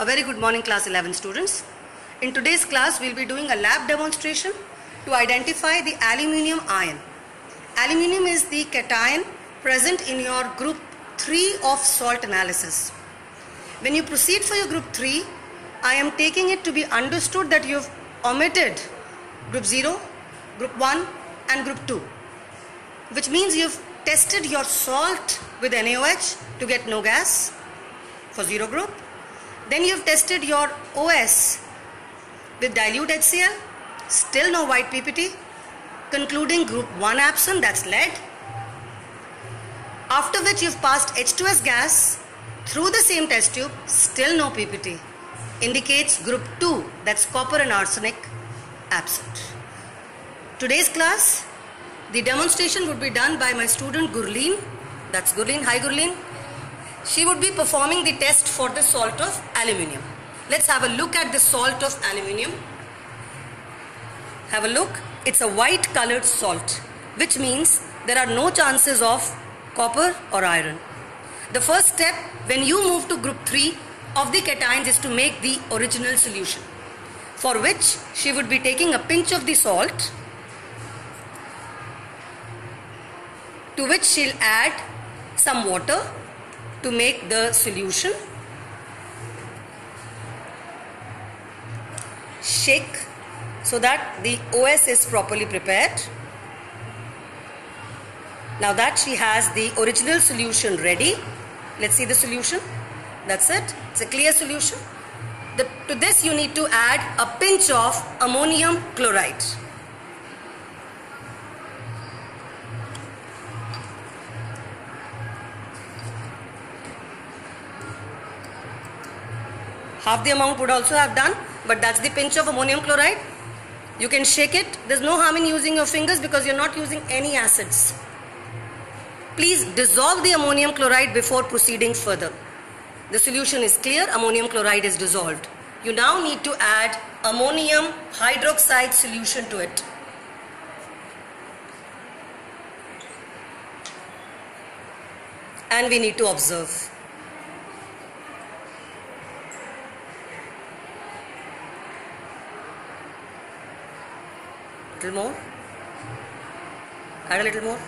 A very good morning, class 11 students. In today's class, we'll be doing a lab demonstration to identify the aluminium ion. Aluminium is the cation present in your group 3 of salt analysis. When you proceed for your group 3, I am taking it to be understood that you have omitted group 0, group 1 and group 2, which means you have tested your salt with NaOH to get no gas for 0 group. Then you have tested your OS with dilute HCl, still no white PPT, concluding group 1 absent, that's lead. After which you have passed H2S gas through the same test tube, still no PPT, indicates group 2, that's copper and arsenic, absent. Today's class, the demonstration would be done by my student Gurleen. That's Gurleen. Hi Gurleen. She would be performing the test for the salt of aluminium. Let's have a look at the salt of aluminium. Have a look. It's a white colored salt, which means there are no chances of copper or iron. The first step when you move to group 3 of the cations is to make the original solution, for which she would be taking a pinch of the salt, to which she'll add some water to make the solution. Shake so that the OS is properly prepared. Now that she has the original solution ready, let's see the solution. That's it, it's a clear solution. To this you need to add a pinch of ammonium chloride. Half the amount would also have done, but that's the pinch of ammonium chloride. You can shake it. There's no harm in using your fingers because you're not using any acids. Please dissolve the ammonium chloride before proceeding further. The solution is clear, ammonium chloride is dissolved. You now need to add ammonium hydroxide solution to it. And we need to observe. Little more, add a little more.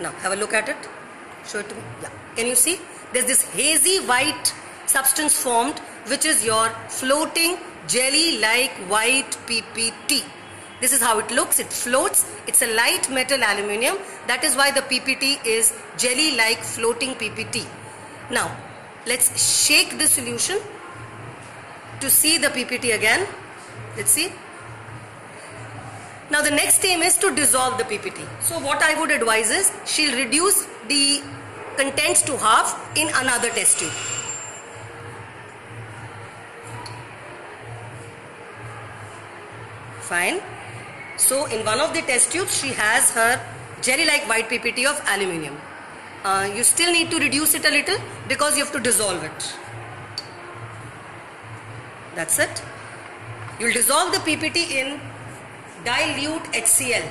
Now have a look at it, show it to me. Yeah. Can you see there's this hazy white substance formed, which is your floating jelly like white PPT. This is how it looks, it floats, it's a light metal aluminium, that is why the PPT is jelly like floating PPT. Now let's shake the solution to see the PPT again. Let's see. Now the next aim is to dissolve the PPT. So what I would advise is she'll reduce the contents to half in another test tube. Fine. So in one of the test tubes she has her jelly-like white PPT of aluminium. You still need to reduce it a little because you have to dissolve it. That's it. You'll dissolve the PPT in dilute HCl.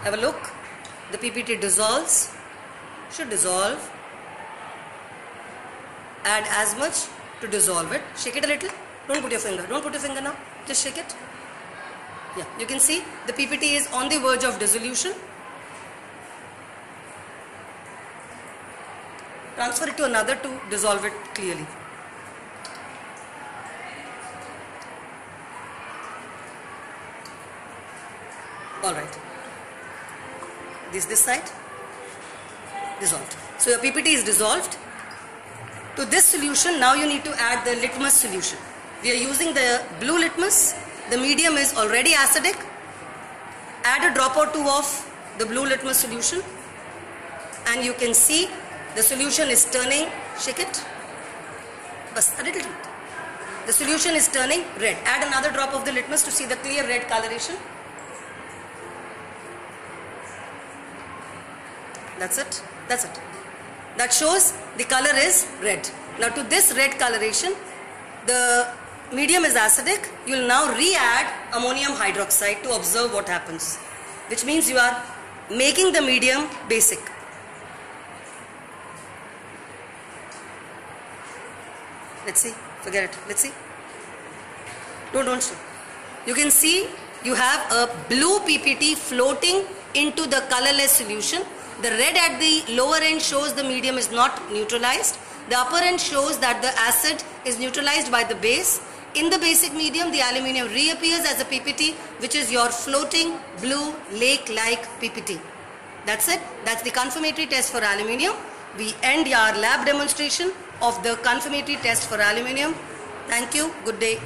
Have a look. The PPT dissolves. Should dissolve. Add as much to dissolve it. Shake it a little. Don't put your finger. Don't put your finger now. Just shake it. Yeah, you can see the PPT is on the verge of dissolution. Transfer it to another to dissolve it clearly. Alright. This side. Dissolved. So your PPT is dissolved. To this solution, now you need to add the litmus solution. We are using the blue litmus. The medium is already acidic. Add a drop or two of the blue litmus solution and you can see the solution is turning, shake it, a little bit. The solution is turning red. Add another drop of the litmus to see the clear red coloration. That's it, that's it. That shows the color is red. Now to this red coloration, the medium is acidic, you will now re-add ammonium hydroxide to observe what happens, which means you are making the medium basic. Let's see, forget it, let's see. Don't show. You can see you have a blue PPT floating into the colorless solution. The red at the lower end shows the medium is not neutralized. The upper end shows that the acid is neutralized by the base. In the basic medium, the aluminium reappears as a PPT, which is your floating blue lake-like PPT. That's it. That's the confirmatory test for aluminium. We end our lab demonstration of the confirmatory test for aluminium. Thank you. Good day.